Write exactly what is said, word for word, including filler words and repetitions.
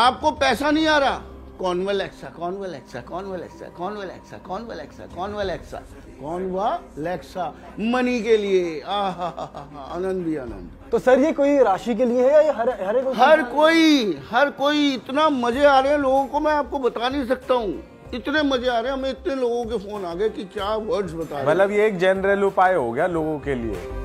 आपको पैसा नहीं आ रहा, कॉन्वेलेक्सा कॉन्वेलेक्सा कॉन्वेलेक्सा कॉन्वेलेक्सा कॉन्वेलेक्सा कॉन्वेलेक्सा कॉन्वेलेक्सा मनी के लिए आहा आनंद भी आनंद। तो सर ये कोई राशि के लिए है या हर हर कोई हर कोई हर कोई इतना मजे आ रहे हैं लोगों को, मैं आपको बता नहीं सकता हूँ, इतने मजे आ रहे हैं, हमें इतने लोगों के फोन आ गए कि क्या वर्ड्स बता रहे हैं। मतलब ये एक जनरल उपाय हो गया लोगों के लिए।